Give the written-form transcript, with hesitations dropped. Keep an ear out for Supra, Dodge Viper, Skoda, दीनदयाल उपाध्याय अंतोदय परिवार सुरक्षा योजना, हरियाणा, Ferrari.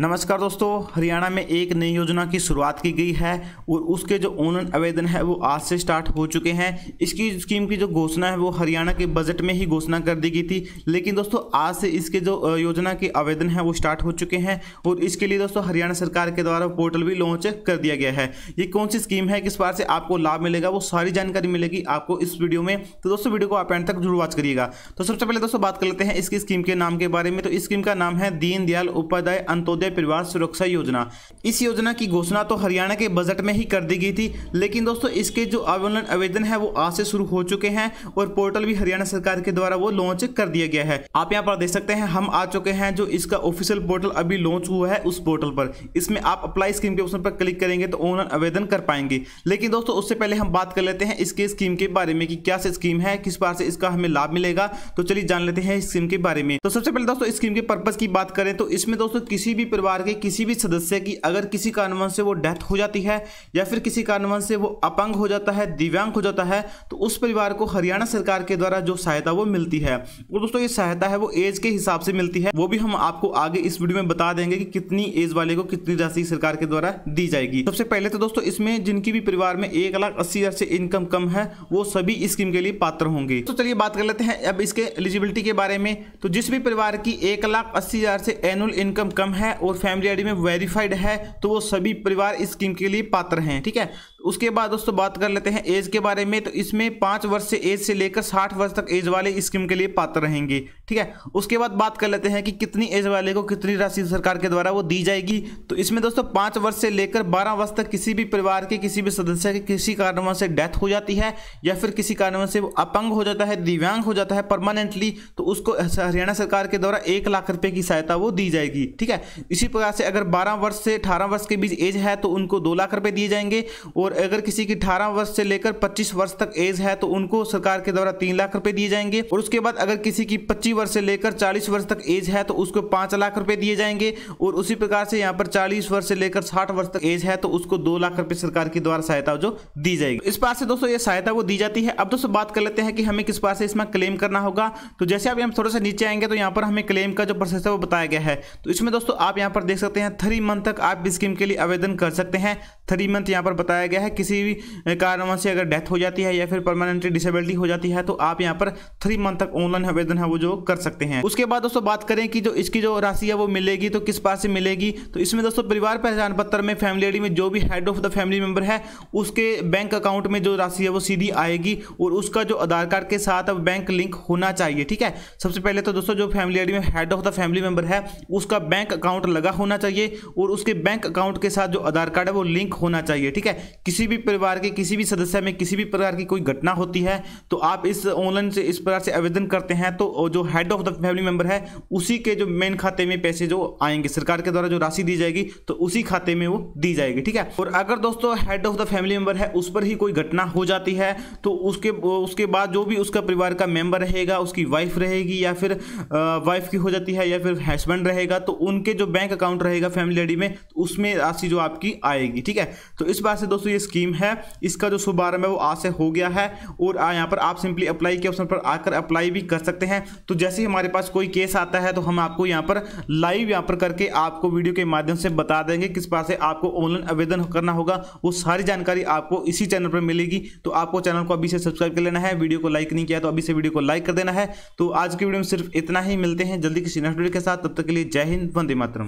नमस्कार दोस्तों, हरियाणा में एक नई योजना की शुरुआत की गई है और उसके जो ऑनलाइन आवेदन है वो आज से स्टार्ट हो चुके हैं। इसकी स्कीम की जो घोषणा है वो हरियाणा के बजट में ही घोषणा कर दी गई थी, लेकिन दोस्तों आज से इसके जो योजना के आवेदन है वो स्टार्ट हो चुके हैं और इसके लिए दोस्तों हरियाणा सरकार के द्वारा पोर्टल भी लॉन्च कर दिया गया है। ये कौन सी स्कीम है, किस बार से आपको लाभ मिलेगा, वो सारी जानकारी मिलेगी आपको इस वीडियो में। तो दोस्तों वीडियो को आप एंड तक जरूर वॉच करिएगा। तो सबसे पहले दोस्तों बात कर लेते हैं इसकी स्कीम के नाम के बारे में। तो स्कीम का नाम है दीनदयाल उपाध्याय अंतोदय परिवार सुरक्षा योजना। इस योजना की घोषणा तो हरियाणा के बजट में ही कर दी गई थी, लेकिन दोस्तों इसके जो ऑनलाइन आवेदन है वो आज से शुरू हो चुके हैं और पोर्टल भी हरियाणा सरकार के द्वारा वो लॉन्च कर दिया गया है। आप यहां पर देख सकते हैं, हम आ चुके हैं जो इसका ऑफिशियल पोर्टल अभी लॉन्च हुआ है उस पोर्टल पर। इसमें आप अप्लाई स्कीम के ऑप्शन पर क्लिक करेंगे तो ऑनलाइन आवेदन कर पाएंगे। लेकिन दोस्तों उससे पहले हम बात कर लेते हैं इसके स्कीम के बारे में कि क्या स्कीम है, किस बार से इसका हमें लाभ मिलेगा। तो चलिए जान लेते हैं स्कीम के बारे में। तो सबसे पहले दोस्तों स्कीम के पर्पस की बात करें तो इसमें दोस्तों किसी भी परिवार के किसी भी सदस्य की अगर किसी कारणवश से वो डेथ हो जाती है या फिर किसी कारणवश से वो अपंग हो जाता है, दिव्यांग हो जाता है, तो उस परिवार को हरियाणा सरकार के द्वारा जो सहायता वो मिलती है। और दोस्तों ये सहायता है वो एज के हिसाब से मिलती है, वो भी हम आपको आगे इस वीडियो में बता देंगे कि कितनी एज वाले को कितनी राशि सरकार के द्वारा दी जाएगी। सबसे पहले तो दोस्तों इसमें जिनकी भी परिवार में 1,80,000 से इनकम कम है वो सभी इस स्कीम के लिए पात्र होंगे। तो चलिए बात कर लेते हैं अब इसके एलिजिबिलिटी के बारे में। तो जिस भी परिवार की 1,80,000 से एनुअल इनकम कम है और फैमिली आईडी में वेरीफाइड है तो वो सभी परिवार इस स्कीम के लिए पात्र हैं, ठीक है। उसके बाद दोस्तों बात कर लेते हैं एज के बारे में। तो इसमें 5 वर्ष से लेकर 60 वर्ष तक एज वाले इस स्कीम के लिए पात्र रहेंगे, ठीक है। उसके बाद बात कर लेते हैं कि कितनी एज वाले को कितनी राशि सरकार के द्वारा वो दी जाएगी। तो इसमें दोस्तों 5 वर्ष से लेकर 12 वर्ष तक किसी भी परिवार के किसी भी सदस्य की किसी कारणवश से डेथ हो जाती है या फिर किसी कारणवश से वो अपंग हो जाता है, दिव्यांग हो जाता है परमानेंटली, तो उसको हरियाणा सरकार के द्वारा 1,00,000 रुपए की सहायता वो दी जाएगी, ठीक है। इसी प्रकार से अगर 12 वर्ष से 18 वर्ष के बीच एज है तो उनको 2,00,000 रुपए दिए जाएंगे और अगर किसी की 18 वर्ष से लेकर 25 वर्ष तक एज है तो उनको सरकार के द्वारा 3,00,000 रुपए दिए जाएंगे। और उसके बाद अगर किसी की 25 वर्ष से लेकर 40 वर्ष तक एज है तो उसको 5,00,000 रुपए दिए जाएंगे। और उसी प्रकार से यहाँ पर 40 वर्ष से लेकर 60 वर्ष तक एज है तो उसको 2,00,000 रुपए सरकार के द्वारा सहायता जो दी जाएगी। इस बात से दोस्तों ये सहायता वो दी जाती है। अब दोस्तों बात कर लेते हैं कि हमें किस बात से इसमें क्लेम करना होगा। तो जैसे आप थोड़ा सा नीचे आएंगे तो यहाँ पर हमें क्लेम का जो प्रोसेस है वो बताया गया है। तो इसमें दोस्तों आप यहाँ पर देख सकते हैं 3 मंथ तक आप इस स्कीम के लिए आवेदन कर सकते हैं। 3 मंथ यहाँ पर बताया गया है। किसी भी कारणवश से अगर डेथ हो जाती है या फिर परमानेंटली डिसेबिलिटी हो जाती है तो आप यहाँ पर 3 मंथ तक ऑनलाइन आवेदन है वो जो कर सकते हैं। उसके बाद दोस्तों बात करें कि जो इसकी जो राशि है वो मिलेगी तो किस पास से मिलेगी। तो इसमें दोस्तों परिवार पहचान पत्र में फैमिली आईडी में जो भी head of the family member है उसके बैंक अकाउंट में जो राशि है वो सीधी आएगी और उसका जो आधार कार्ड के साथ अब बैंक लिंक होना चाहिए, ठीक है। सबसे पहले तो दोस्तों जो फैमिली आईडी में head of the family member है उसका बैंक अकाउंट लगा होना चाहिए और उसके बैंक अकाउंट के साथ जो आधार कार्ड है वो लिंक होना चाहिए, ठीक है। किसी भी परिवार के किसी भी सदस्य में किसी भी प्रकार की कोई घटना होती है तो आप इस ऑनलाइन से इस प्रकार से आवेदन करते हैं तो जो head of the family member है उसी के जो मेन खाते में पैसे जो आएंगे सरकार के द्वारा जो राशि दी जाएगी तो उसी खाते में वो दी जाएगी, ठीक है। और अगर दोस्तों head of the family member है उस पर ही कोई घटना हो जाती है तो उसके बाद जो भी उसका परिवार का मेंबर रहेगा, उसकी वाइफ रहेगी या फिर वाइफ की हो जाती है या फिर हस्बैंड रहेगा, तो उनके जो बैंक अकाउंट रहेगा फैमिली आईडी में उसमें राशि जो आपकी आएगी, ठीक है। तो इस बात से दोस्तों ये स्कीम है, इसका जो शुभारंभ है वो आज से हो गया है और यहाँ पर आप सिंपली अप्लाई के ऑप्शन पर आकर अप्लाई भी कर सकते हैं। तो जैसे ही हमारे पास कोई केस आता है तो हम आपको यहाँ पर लाइव यहाँ पर करके आपको वीडियो के माध्यम से बता देंगे किस बात से आपको ऑनलाइन आवेदन करना होगा। वो सारी जानकारी आपको इसी चैनल पर मिलेगी। तो आपको चैनल को अभी से सब्सक्राइब कर लेना है, वीडियो को लाइक नहीं किया तो अभी से वीडियो को लाइक कर देना है। तो आज की वीडियो में सिर्फ इतना ही, मिलते हैं जल्दी किसी नेक्स्ट वीडियो के साथ। तब तक के लिए जय हिंद, वंदे मातरम।